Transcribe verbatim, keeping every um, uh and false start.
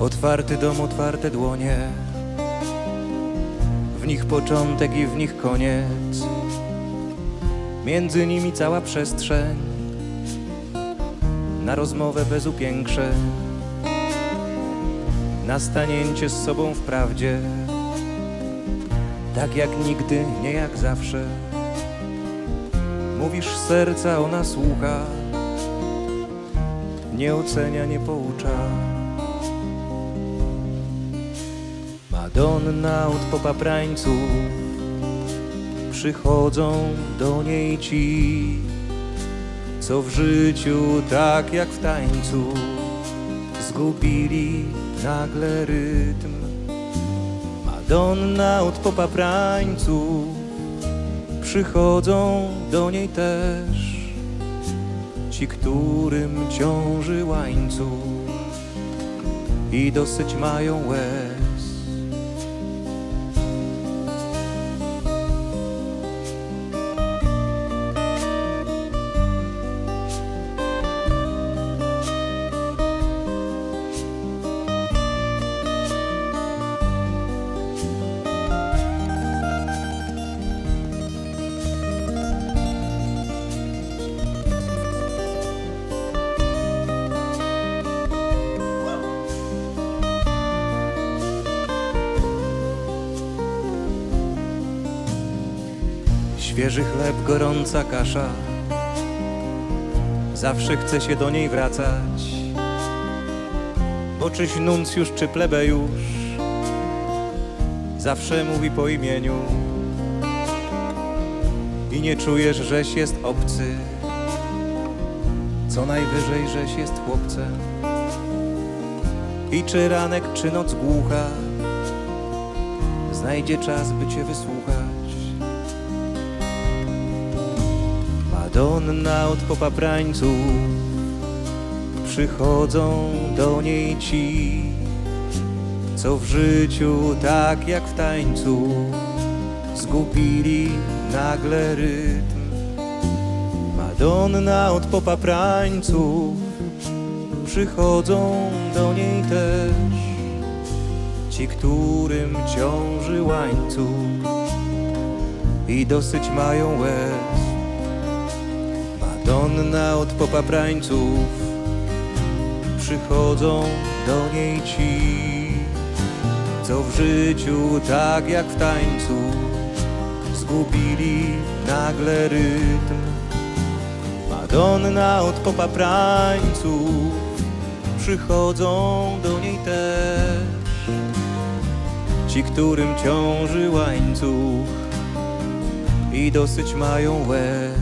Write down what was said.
Otwarty dom, otwarte dłonie, w nich początek i w nich koniec, między nimi cała przestrzeń na rozmowę bez upiększeń, na stanięcie z sobą w prawdzie, tak jak nigdy, nie jak zawsze. Mówisz serca, ona słucha, nie ocenia, nie poucza. Madonna od popaprańców, przychodzą do niej ci, co w życiu, tak jak w tańcu, zgubili nagle rytm. Madonna od popaprańców, przychodzą do niej też ci, którym ciąży łańcuch i dosyć mają łez. Świeży chleb, gorąca kasza, zawsze chce się do niej wracać, bo czyś nuncjusz czy plebejusz zawsze mówi po imieniu i nie czujesz, żeś jest obcy, co najwyżej, żeś jest chłopcem. I czy ranek, czy noc głucha, znajdzie czas, by cię wysłuchać. Madonna od popaprańców, przychodzą do niej ci, co w życiu, tak jak w tańcu, zgubili nagle rytm. Madonna od popaprańców, przychodzą do niej też ci, którym ciąży łańcuch i dosyć mają łez. Madonna od popaprańców, przychodzą do niej ci, co w życiu, tak jak w tańcu, zgubili nagle rytm. Madonna od popaprańców, przychodzą do niej też ci, którym ciąży łańcuch i dosyć mają łez.